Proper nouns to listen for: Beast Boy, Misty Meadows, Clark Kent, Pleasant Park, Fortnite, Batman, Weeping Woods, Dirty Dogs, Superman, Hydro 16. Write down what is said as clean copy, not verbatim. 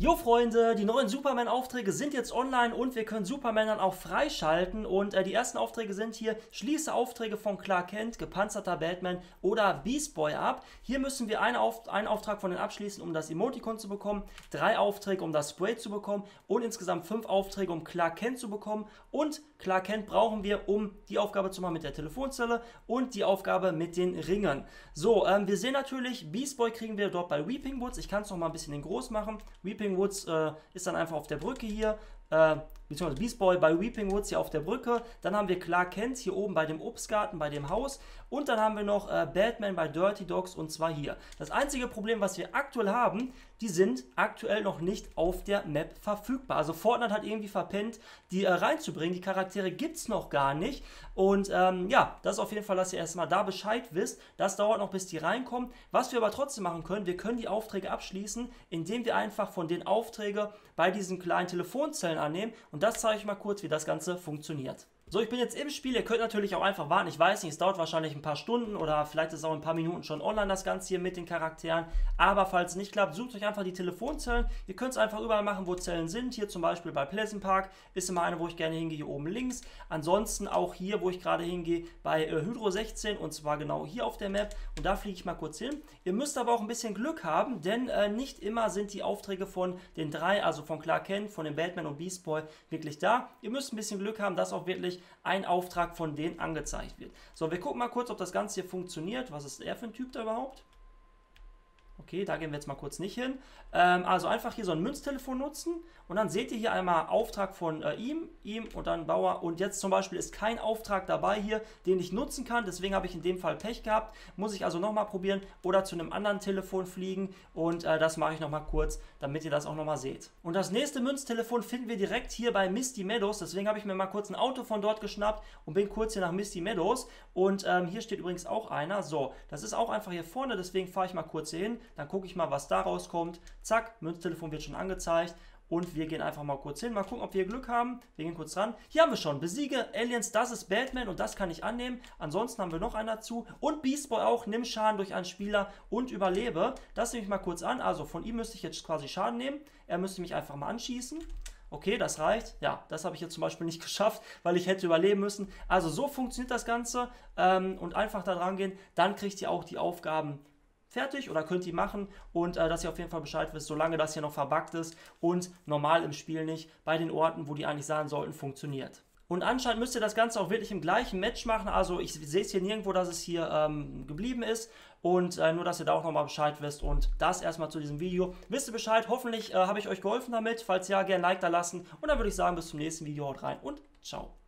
Jo Freunde, die neuen Superman-Aufträge sind jetzt online und wir können Superman dann auch freischalten und die ersten Aufträge sind hier, schließe Aufträge von Clark Kent, gepanzerter Batman oder Beast Boy ab. Hier müssen wir einen Auftrag von denen abschließen, um das Emoticon zu bekommen, 3 Aufträge, um das Spray zu bekommen und insgesamt 5 Aufträge, um Clark Kent zu bekommen und Clark Kent brauchen wir, um die Aufgabe zu machen mit der Telefonzelle und die Aufgabe mit den Ringen. So, wir sehen natürlich, Beast Boy kriegen wir dort bei Weeping Woods, ich kann es nochmal ein bisschen in groß machen, Weeping Woods ist dann einfach auf der Brücke hier, beziehungsweise Beast Boy bei Weeping Woods hier auf der Brücke. Dann haben wir Clark Kent hier oben bei dem Obstgarten, bei dem Haus. Und dann haben wir noch Batman bei Dirty Dogs und zwar hier. Das einzige Problem, was wir aktuell haben, die sind aktuell noch nicht auf der Map verfügbar. Also Fortnite hat irgendwie verpennt, die reinzubringen. Die Charaktere gibt es noch gar nicht. Und ja, das ist auf jeden Fall, dass ihr erstmal da Bescheid wisst. Das dauert noch, bis die reinkommen. Was wir aber trotzdem machen können, wir können die Aufträge abschließen, indem wir einfach von den Aufträgen bei diesen kleinen Telefonzellen annehmen. Und das zeige ich mal kurz, wie das Ganze funktioniert. So, ich bin jetzt im Spiel, ihr könnt natürlich auch einfach warten, ich weiß nicht, es dauert wahrscheinlich ein paar Stunden oder vielleicht ist es auch ein paar Minuten schon online das Ganze hier mit den Charakteren, aber falls es nicht klappt, sucht euch einfach die Telefonzellen, ihr könnt es einfach überall machen, wo Zellen sind, hier zum Beispiel bei Pleasant Park ist immer eine, wo ich gerne hingehe, hier oben links, ansonsten auch hier, wo ich gerade hingehe, bei Hydro 16 und zwar genau hier auf der Map und da fliege ich mal kurz hin. Ihr müsst aber auch ein bisschen Glück haben, denn nicht immer sind die Aufträge von den 3, also von Clark Kent, von den Batman und Beast Boy wirklich da, ihr müsst ein bisschen Glück haben, dass auch wirklich ein Auftrag von denen angezeigt wird. So, wir gucken mal kurz, ob das Ganze hier funktioniert. Was ist er für ein Typ da überhaupt? Okay, da gehen wir jetzt mal kurz nicht hin. Also einfach hier so ein Münztelefon nutzen und dann seht ihr hier einmal Auftrag von ihm und dann Bauer und jetzt zum Beispiel ist kein Auftrag dabei hier, den ich nutzen kann, deswegen habe ich in dem Fall Pech gehabt, muss ich also nochmal probieren oder zu einem anderen Telefon fliegen und das mache ich nochmal kurz, damit ihr das auch nochmal seht. Und das nächste Münztelefon finden wir direkt hier bei Misty Meadows, deswegen habe ich mir mal kurz ein Auto von dort geschnappt und bin kurz hier nach Misty Meadows und hier steht übrigens auch einer, so, das ist auch einfach hier vorne, deswegen fahre ich mal kurz hier hin. Dann gucke ich mal, was da rauskommt. Zack, Münztelefon wird schon angezeigt. Und wir gehen einfach mal kurz hin. Mal gucken, ob wir Glück haben. Wir gehen kurz ran. Hier haben wir schon. Besiege Aliens, das ist Batman und das kann ich annehmen. Ansonsten haben wir noch einen dazu. Und Beast Boy auch. Nimm Schaden durch einen Spieler und überlebe. Das nehme ich mal kurz an. Also von ihm müsste ich jetzt quasi Schaden nehmen. Er müsste mich einfach mal anschießen. Okay, das reicht. Ja, das habe ich jetzt zum Beispiel nicht geschafft, weil ich hätte überleben müssen. Also so funktioniert das Ganze. Und einfach da dran gehen. Dann kriegt ihr auch die Aufgaben fertig oder könnt ihr machen und dass ihr auf jeden Fall Bescheid wisst, solange das hier noch verbuggt ist und normal im Spiel nicht bei den Orten, wo die eigentlich sein sollten, funktioniert. Und anscheinend müsst ihr das Ganze auch wirklich im gleichen Match machen, also ich sehe es hier nirgendwo, dass es hier geblieben ist und nur, dass ihr da auch nochmal Bescheid wisst und das erstmal zu diesem Video. Wisst ihr Bescheid, hoffentlich habe ich euch geholfen damit, falls ja, gerne ein Like da lassen und dann würde ich sagen, bis zum nächsten Video, haut rein und ciao.